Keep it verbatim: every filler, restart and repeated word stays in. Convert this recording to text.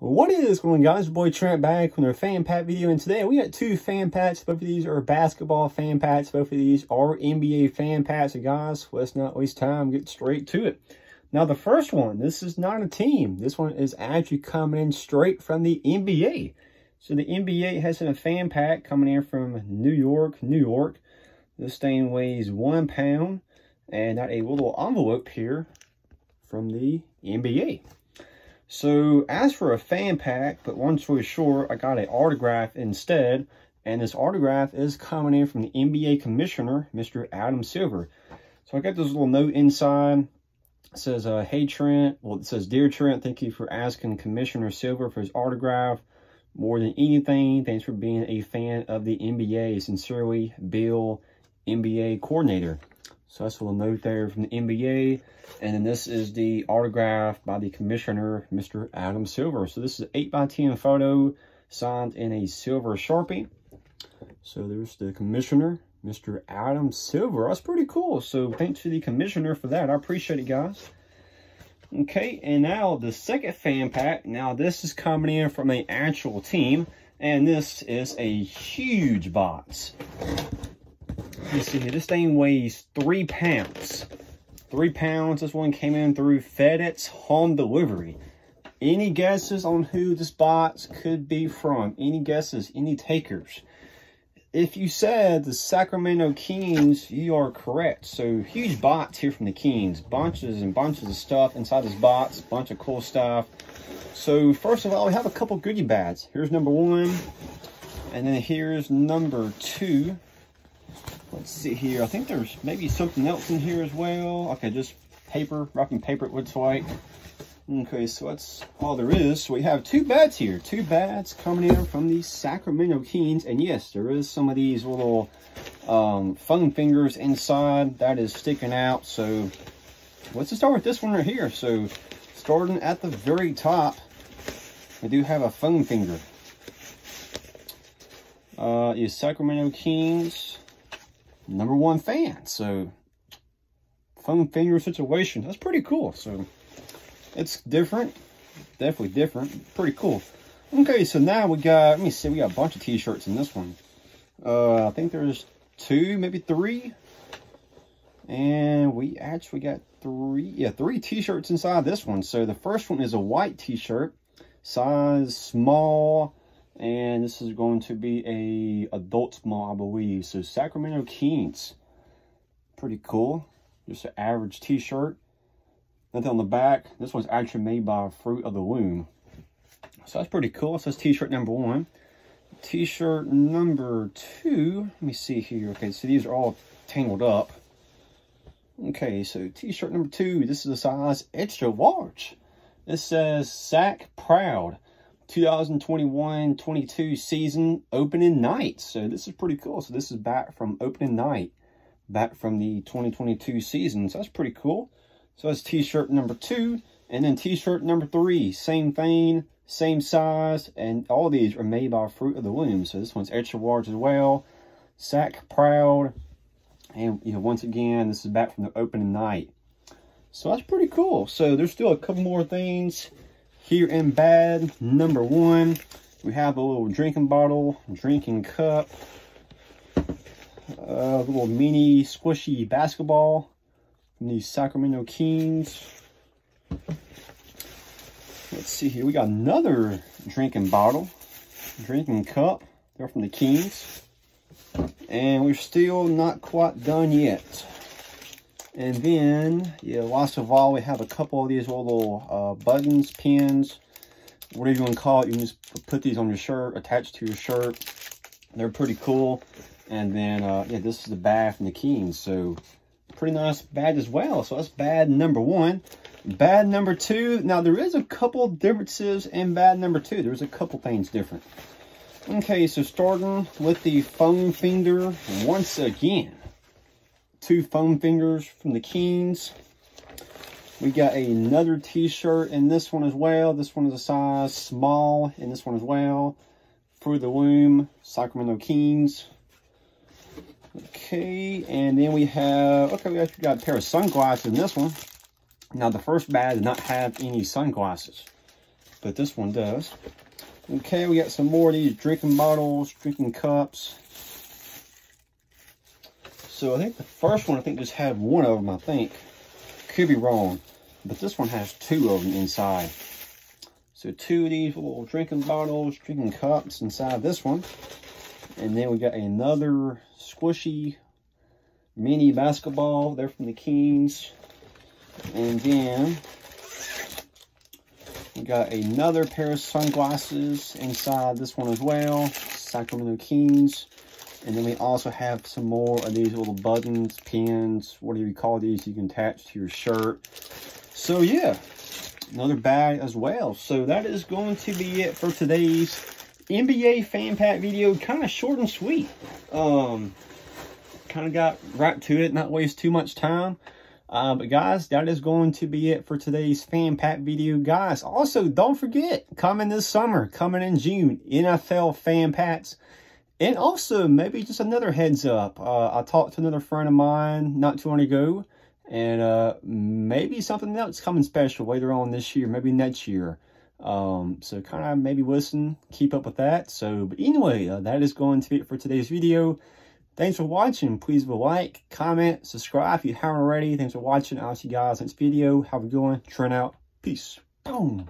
What is going on, guys? Your boy Trent back with another fan pat video, and today we got two fan pats. Both of these are basketball fan pats. Both of these are N B A fan pats. And guys, let's not waste time. Get straight to it. Now, the first one, this is not a team. This one is actually coming in straight from the N B A. So the N B A has a fan pack coming in from New York, New York. This thing weighs one pound, and got a little envelope here from the N B A. So, as for a fan pack, but long story short, I got an autograph instead. And this autograph is coming in from the N B A commissioner, Mister Adam Silver. So, I got this little note inside. It says, uh, hey, Trent. Well, it says, dear Trent, thank you for asking Commissioner Silver for his autograph. More than anything, thanks for being a fan of the N B A. Sincerely, Bill, N B A coordinator. So that's a little note there from the N B A. And then this is the autograph by the commissioner, Mister Adam Silver. So this is an eight by ten photo signed in a silver Sharpie. So there's the commissioner, Mister Adam Silver. That's pretty cool. So thanks to the commissioner for that. I appreciate it, guys. Okay, and now the second fan pack. Now this is coming in from an actual team. And this is a huge box. You see here, this thing weighs three pounds. Three pounds. This one came in through FedEx home delivery. Any guesses on who this box could be from? Any guesses? Any takers? If you said the Sacramento Kings, you are correct. So huge box here from the Kings. Bunches and bunches of stuff inside this box. Bunch of cool stuff. So first of all, we have a couple goodie bags. Here's number one, and then here's number two. Let's see here. I think there's maybe something else in here as well. Okay, just paper, wrapping paper it looks like. Okay, so that's all there is. So we have two bats here. Two bats coming in from the Sacramento Kings. And yes, there is some of these little um, foam fingers inside that is sticking out. So let's just start with this one right here. So starting at the very top, we do have a foam finger. Uh, is Sacramento Kings number one fan. So foam finger situation, that's pretty cool. So it's different, definitely different, pretty cool. Okay, so now we got, let me see, we got a bunch of t-shirts in this one. uh I think there's two, maybe three, and we actually got three yeah three t-shirts inside this one. So the first one is a white t-shirt, size small. And this is going to be a adult small, I believe. So Sacramento Kings. Pretty cool. Just an average t-shirt. Nothing on the back. This one's actually made by Fruit of the Loom. So that's pretty cool. It says t-shirt number one. T-shirt number two. Let me see here. Okay, so these are all tangled up. Okay, so t-shirt number two. This is a size extra large. This says Sac Proud. twenty twenty-one twenty-two season opening night. So this is pretty cool. So this is back from opening night, back from the twenty twenty-two season. So that's pretty cool. So that's t-shirt number two. And then t-shirt number three, same thing, same size, and all these are made by Fruit of the Loom. So this one's extra large as well. Sac Proud. And you know, once again, this is back from the opening night. So that's pretty cool. So there's still a couple more things here in bag number one. We have a little drinking bottle, drinking cup, a little mini squishy basketball from the Sacramento Kings. Let's see here. We got another drinking bottle, drinking cup. They're from the Kings. And we're still not quite done yet. And then, yeah, last of all, we have a couple of these little uh, buttons, pins, whatever you want to call it. You can just put these on your shirt, attached to your shirt. They're pretty cool. And then, uh, yeah, this is the bag from the Kings. So, pretty nice bag as well. So, that's bag number one. Bag number two. Now, there is a couple differences in bag number two. There's a couple things different. Okay, so starting with the foam finger once again. Two foam fingers from the Kings. We got another t-shirt in this one as well. This one is a size small in this one as well. Through the Loom, Sacramento Kings. Okay, and then we have, okay, we actually got a pair of sunglasses in this one. Now, the first bag did not have any sunglasses. but this one does. Okay, we got some more of these drinking bottles, drinking cups. So I think the first one, I think just had one of them, I think. Could be wrong, but this one has two of them inside. So two of these little drinking bottles, drinking cups inside this one. And then we got another squishy mini basketball. They're from the Kings. And then we got another pair of sunglasses inside this one as well. Sacramento Kings. And then we also have some more of these little buttons, pins, whatever you call these, you can attach to your shirt. So yeah, another bag as well. So that is going to be it for today's N B A fan pack video. Kind of short and sweet. Um, kind of got right to it, not waste too much time. Uh, but guys, that is going to be it for today's fan pack video. Guys, also don't forget, coming this summer, coming in June, N F L fan packs. And also, maybe just another heads up. Uh, I talked to another friend of mine not too long ago. And uh, maybe something else coming special later on this year. Maybe next year. Um, so kind of maybe listen. Keep up with that. So, but anyway, uh, that is going to be it for today's video. Thanks for watching. Please leave a like, comment, subscribe if you haven't already. Thanks for watching. I'll see you guys next video. Have a good one. Turn out. Peace. Boom.